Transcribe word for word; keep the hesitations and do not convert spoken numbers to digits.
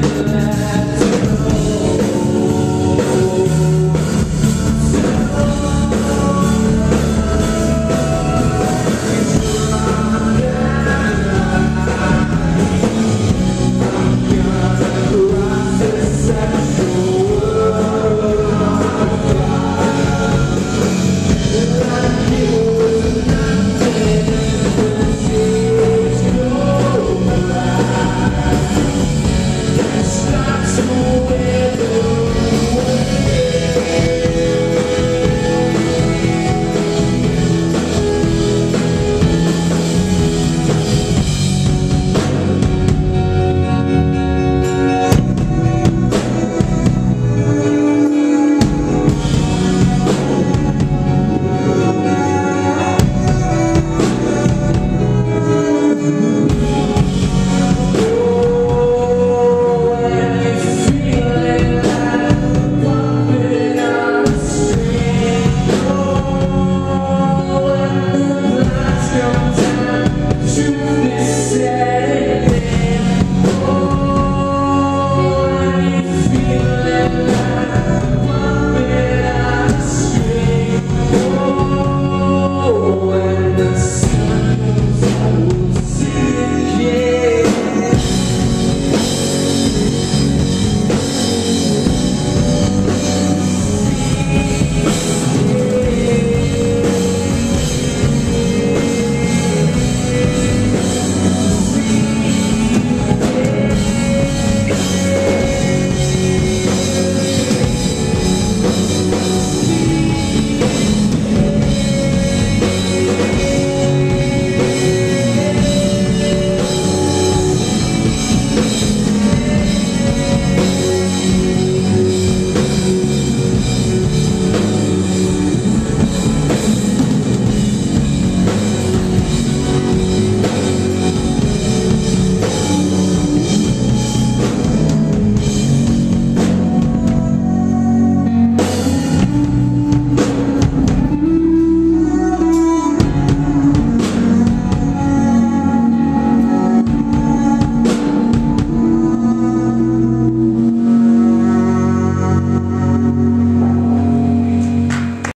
been alive.